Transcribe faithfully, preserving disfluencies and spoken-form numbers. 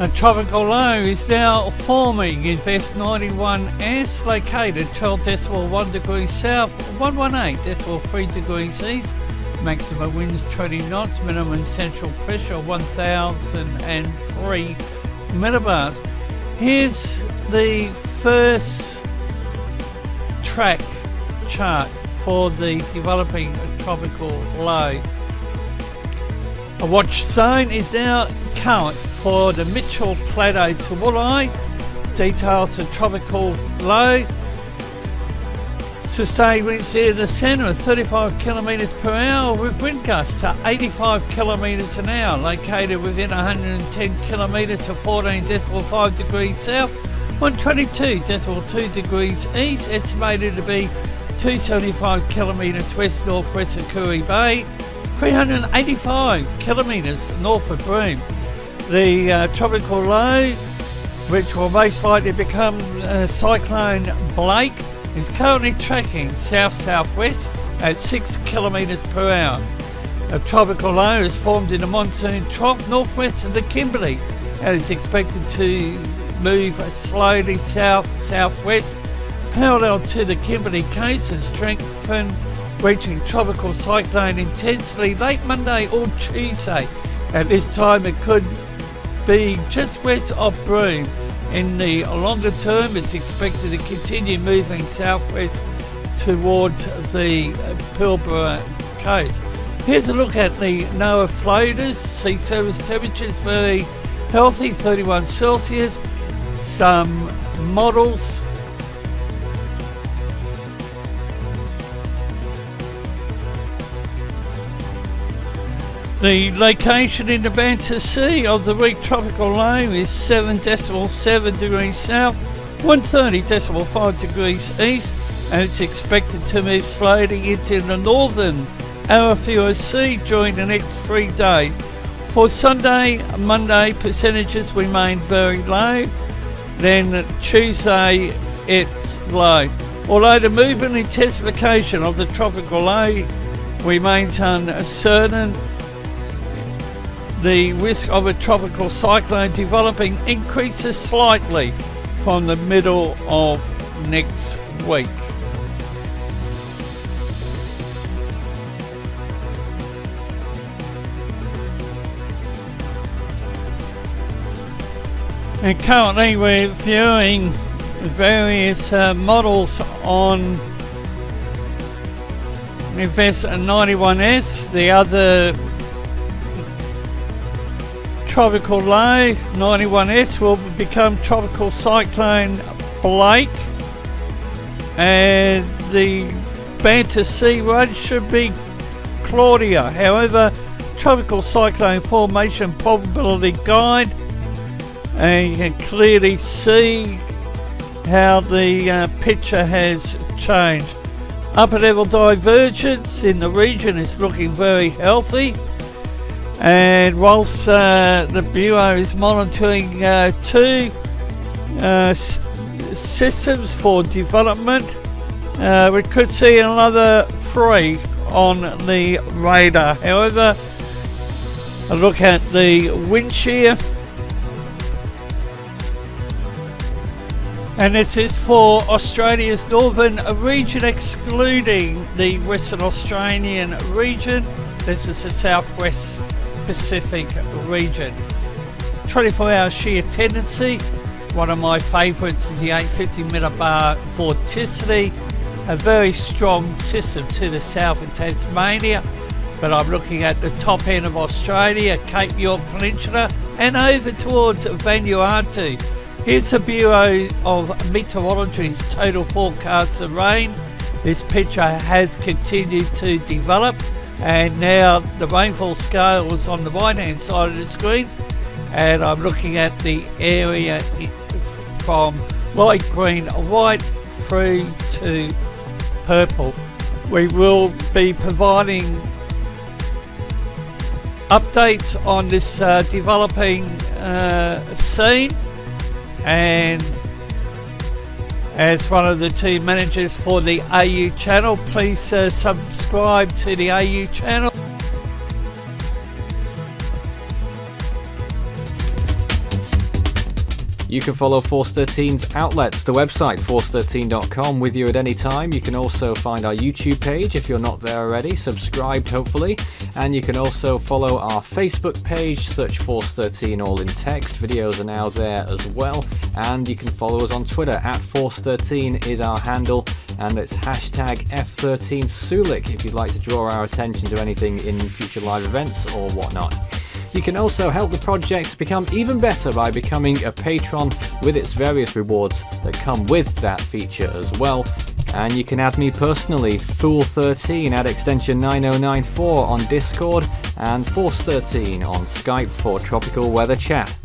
A tropical low is now forming. Invest ninety-one S, located twelve decimal one degrees south, one eighteen decimal three degrees east. Maximum winds twenty knots, minimum central pressure one thousand three metabars. Here's the first track chart for the developing tropical low. A watch zone is now current for the Mitchell Plateau to Woolai. Details of tropical low. Sustained winds near the centre of thirty-five kilometres per hour with wind gusts to eighty-five kilometres an hour. Located within one hundred ten kilometres of fourteen decimal five degrees south, one twenty-two decimal two degrees east. Estimated to be two hundred seventy-five kilometres west northwest of Kuri Bay, three hundred eighty-five kilometres north of Broome. The uh, tropical low, which will most likely become uh, Cyclone Blake, is currently tracking south-southwest at six kilometres per hour. A tropical low is formed in the monsoon trough northwest of the Kimberley and is expected to move slowly south-southwest parallel to the Kimberley coast and strengthen, reaching tropical cyclone intensity late Monday or Tuesday. At this time it could be just west of Broome. In the longer term it's expected to continue moving southwest towards the Pilbara coast. Here's a look at the NOAA floaters. Sea surface temperatures very healthy, thirty-one Celsius. Some models . The location in the Banda Sea of the weak tropical low is seven decimal seven degrees south, one thirty decimal five degrees east, and it's expected to move slowly into the northern Arafura Sea during the next three days. For Sunday, Monday, percentages remain very low, then Tuesday it's low. Although the movement intensification of the tropical low remains uncertain, the risk of a tropical cyclone developing increases slightly from the middle of next week. And currently we're viewing various uh, models on Invest ninety-one S, the other tropical low. Ninety-one S will become tropical cyclone Blake, and the Banda Sea one should be Claudia. However, tropical cyclone formation probability guide, and you can clearly see how the uh, picture has changed. Upper level divergence in the region is looking very healthy, and whilst uh, the Bureau is monitoring uh, two uh, s systems for development, uh, we could see another three on the radar. However, a look at the wind shear, and this is for Australia's northern region excluding the Western Australian region. This is the southwest Pacific region. twenty-four hour shear tendency. One of my favourites is the eight hundred fifty meter bar vorticity. A very strong system to the south of Tasmania, but I'm looking at the top end of Australia, Cape York Peninsula, and over towards Vanuatu. Here's the Bureau of Meteorology's total forecast of rain. This picture has continued to develop, and now the rainfall scale is on the right hand side of the screen, and I'm looking at the area from light green white through to purple. We will be providing updates on this uh, developing uh, scene, and as one of the two managers for the A U channel, please uh, subscribe to the A U channel. You can follow Force thirteen's outlets, the website force thirteen dot com, with you at any time. You can also find our YouTube page if you're not there already, subscribed hopefully, and you can also follow our Facebook page, search Force thirteen all in text. Videos are now there as well, and you can follow us on Twitter at Force thirteen is our handle, and it's hashtag F thirteen Sulik if you'd like to draw our attention to anything in future live events or whatnot. You can also help the project become even better by becoming a patron, with its various rewards that come with that feature as well. And you can add me personally, Fool thirteen at extension nine oh nine four on Discord, and Force thirteen on Skype for tropical weather chat.